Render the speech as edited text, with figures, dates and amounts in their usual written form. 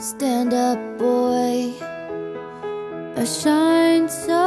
Stand up, boy, or shine so